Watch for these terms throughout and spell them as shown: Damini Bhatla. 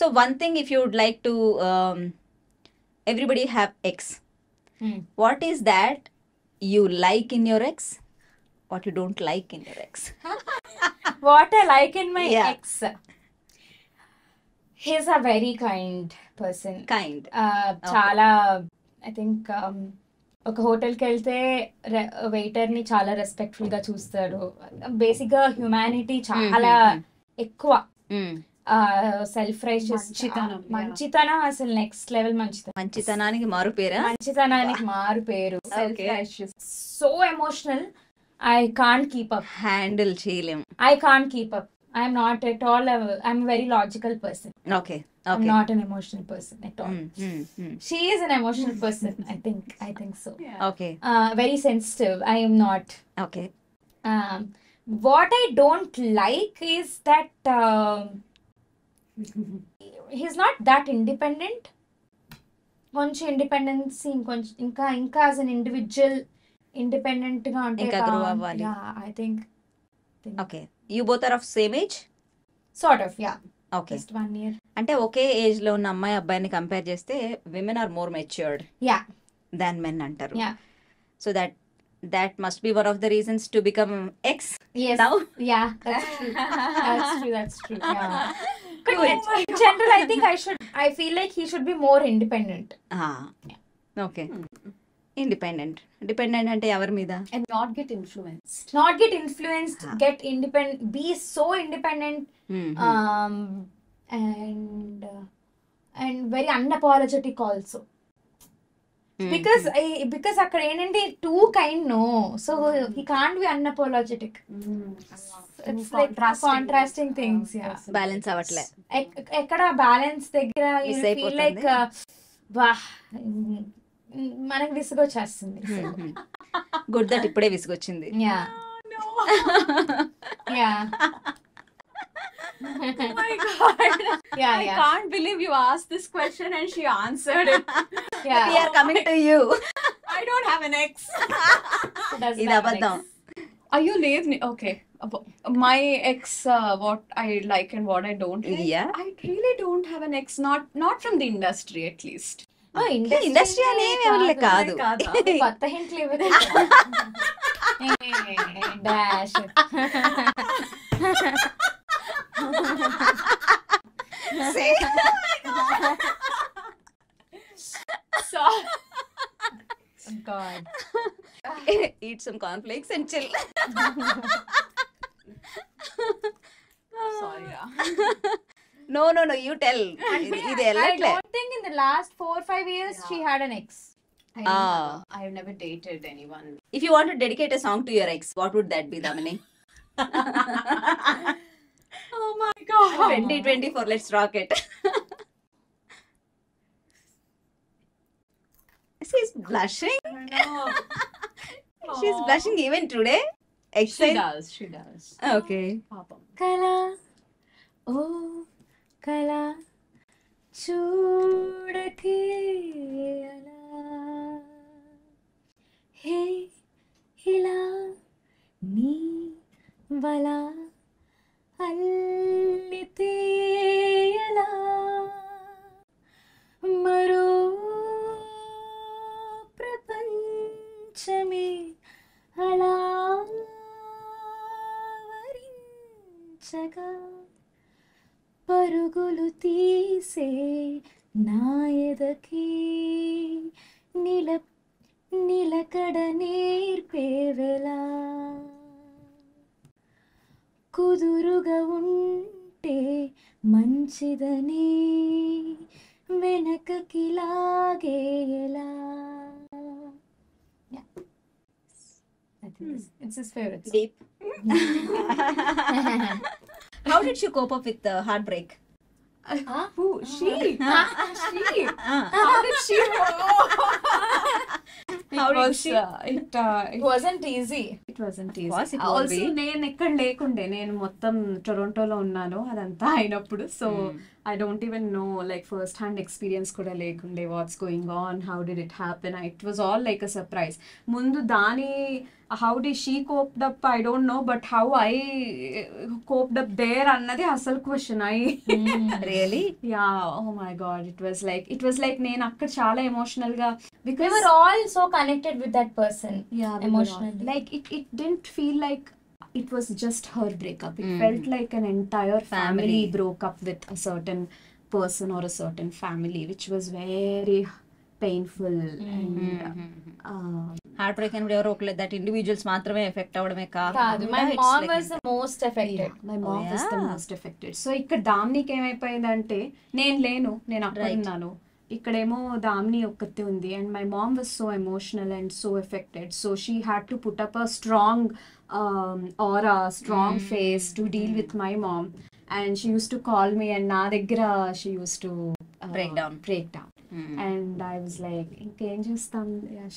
So one thing, if you would like to, everybody have ex. What is that you like in your ex? What you don't like in your ex? What I like in my ex? He's a very kind person. Kind. Chala, I think, ఒక హోటల్కి వెళ్తే వెయిటర్ని చాలా రెస్పెక్ట్ఫుల్గా చూస్తాడు. బేసిక్గా humanity చాలా ఎక్కువ, self righteous, మంచితనం, అసలు నెక్స్ట్ లెవెల్ మంచితనం. మంచితనానికి మారు పేరు. Self righteous, so emotional. I can't keep up. I'm not at all, I'm very logical person. Okay. I'm not an emotional person at all. She is an emotional person, I think so. Yeah. Okay. Very sensitive. I am not. Okay. What I don't like is that he's not that independent. Konchi independency, inka as an individual, independent ga ante kaam. Yeah, I think. Okay. You both are of same age? Sort of, yeah. Okay. Just 1 year. అంటే ఒకే age లో ఉన్న అమ్మాయి అబ్బాయిని compare చేస్తే women are more matured than men అంటారు. So that must be one of the reasons to become ex. That's true. In general, I think I feel like he should be more independent. Okay. Independent అంటే ఎవరి మీద? And not get influenced, get independent, be so independent, and very unapologetic also. Because అక్కడ ఏంటంటే too kind, no, so he can't be unapologetic. It's like contrasting things. Balance అవ్వట్లే. ఎక్కడ balance దగ్గర you feel like మనకు విసుగొచ్చేస్తుంది. Good, that ఇప్పుడే విసుగొచ్చింది. I can't believe you asked this question and she answered it. We are coming to you. I don't have an ex. Are you leave me? Okay. My ex, what I like and what I don't like. Yeah. I really don't have an ex, not from the industry at least. Industry అనేది ఎవరిలే కాదు. కొత్త హింట్లు ఇవ్వదు. Eat some cornflakes and chill. Sorry. No, you tell. I don't think in the last 4 or 5 years she had an ex. I've never dated anyone. If you want to dedicate a song to your ex, what would that be, Damini? Oh my god. 2024, let's rock it. She's blushing. She's blushing even today. Excellent. She does. Okay. Kala. Oh. కలా చూడకే అలా హే ఇలా నీ వలా అల్లితే అలా మరో ప్రపంచమే అలా వరించగా పరుగులు తీసే నాయదకి నిలకడ నేర్పేవెలా కుదురుగా ఉంటే మంచిదని వెనకకి లాగేలా. It's his favorite. Deep. How did she cope up with the heartbreak? Who? She? She? How did she? How did she? It wasn't easy. it wasn't easy. Of course, it also be. Nenu ekkada lekunde nenu mottham Toronto lo unnanu adantha ainappudu, so I don't even know like first hand experience kuda lekunde what's going on, how did it happen. It was all like a surprise. Mundu Dani, how did she coped up, I don't know, but how I coped up there annadi asal question. I really, yeah, oh my god, it was like nenu akka chaala emotional ga, because we were all so connected with that person, yeah, emotionally. Like it didn't feel like it was just her breakup. It felt like an entire family broke up with a certain person or a certain family, which was very painful and heartbreak. And that individuals matrame affect avadame kaadu. My mom was the most affected. Yeah, my mom was the most affected. So ikkada Damini ki em ayipoyindante nenu lenu, nenu akkada unnanu, ikkademo Damini okkate undi, and my mom was so emotional and so affected, so she had to put up a strong aura, strong face to deal with my mom. And she used to call me, and na degra she used to break down. And I was like,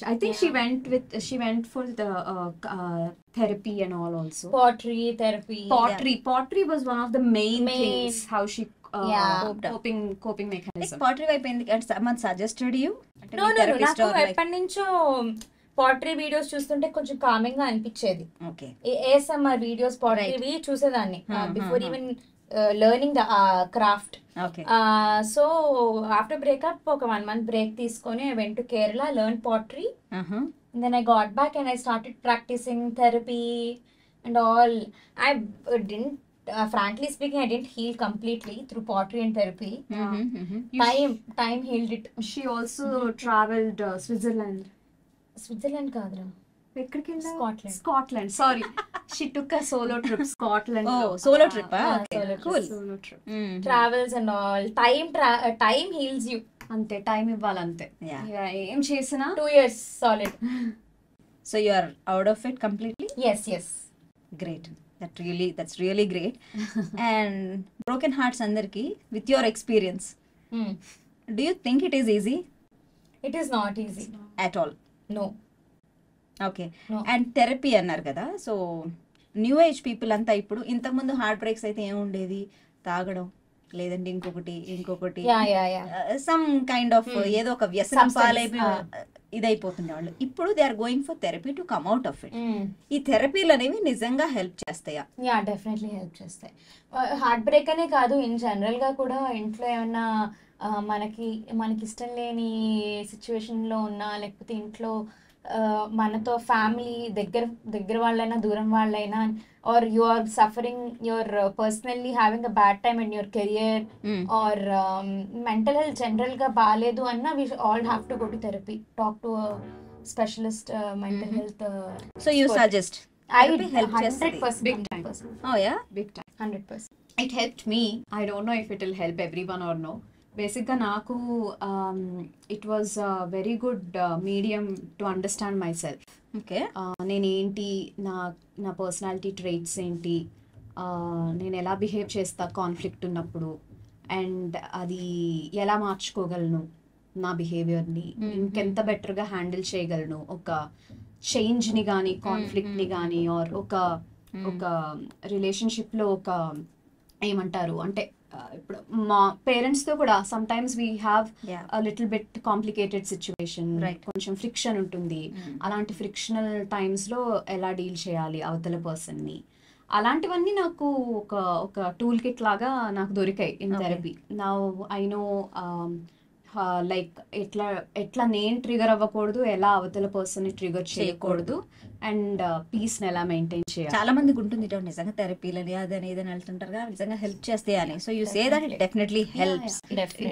I think she went for the therapy and all, also pottery therapy. Yeah. Pottery was one of the main things how she coping mechanism. Like pottery and someone suggested you? No, naku eppadincho pottery videos చూస్తుంటే కొంచెం coming గా అనిపించేది. ASMR videos pottery చూసేదాన్ని before even learning the craft. So after breakup, ఒక 1 month break తీసుకొని I went to Kerala, learned pottery, and then I got back and I started practicing therapy and all. I didn't, frankly speaking, I didn't heal completely through pottery and therapy. Time healed it. She also traveled Switzerland kadra. Scotland. Sorry. She took a solo trip. Scotland. Oh, solo trip. Okay. Solo trip. Cool. Solo trip. Travels and all. Time heals you. Ante time ivvalante. Yeah. Em chesina 2 years solid. So you are out of it completely? Yes. Great. That's really great. And broken hearts andarki, with your experience, do you think it is easy? It is not easy at all. No. Okay. No. And therapy annar kada. So new age people anta ippudu inta mundu heartbreaks aithe em undedi taagadam లేదండి ఇంకొకటి some kind of ఏదో ఒక వ్యసనం పాలైపోయి ఇదైపోతున్న వాళ్ళు ఇప్పుడు they are going for therapy to come out of it. ఈ థెరపీలు అనేవి నిజంగా హెల్ప్ చేస్తాయా? యా, డెఫినెట్లీ హెల్ప్ చేస్తాయి. హార్ట్ బ్రేక్ అనే కాదు, ఇన్ జనరల్ గా కూడా ఇంట్లో ఏమన్నా మనకి ఇష్టం లేని సిచ్యువేషన్ లో ఉన్నా, లేకపోతే ఇంట్లో మనతో ఫ్యామిలీ దగ్గర వాళ్ళైనా దూరం వాళ్ళైనా, are you are suffering your personally having a bad time in your career, or mental health general గా బాగాలేదు అన్న, we all have to go to therapy, talk to specialist mental health. So you suggest I would help 100%. Big time. Oh yeah, big time. 100%. It helped me. I don't know if it will help everyone or no. Basically, నాకు it was a very good medium to understand myself. Okay. నేను ఏంటి, నా personality ట్రైట్స్ ఏంటి, నేను ఎలా behave చేస్తా conflict ఉన్నప్పుడు, and అది ఎలా మార్చుకోగలను, నా బిహేవియర్ని ఇంకెంత బెటర్గా హ్యాండిల్ చేయగలను, ఒక చేంజ్ని కానీ కాన్ఫ్లిక్ట్ని కానీ, ఆర్ ఒక రిలేషన్షిప్లో ఒక ఏమంటారు అంటే ఇప్పుడు మా పేరెంట్స్తో కూడా sometimes we have a little bit complicated situation, కొంచెం ఫ్రిక్షన్ ఉంటుంది. అలాంటి ఫ్రిక్షనల్ టైమ్స్లో ఎలా డీల్ చేయాలి అవతల పర్సన్ని, అలాంటివన్నీ నాకు ఒక టూల్ కిట్ లాగా నాకు దొరికాయి in therapy. Now I know like ఎట్లా నేను ట్రిగర్ అవ్వకూడదు, ఎలా అవతల పర్సన్ని ట్రిగర్ చేయకూడదు, అండ్ పీస్ని ఎలా మెయింటైన్ చేయాలి. చాలా మందికి ఉంటుంది నిజంగా థెరపీలని అదని ఏదని వెళ్తుంటారుగా, నిజంగా హెల్ప్ చేస్తాయని. So you say that it definitely helps.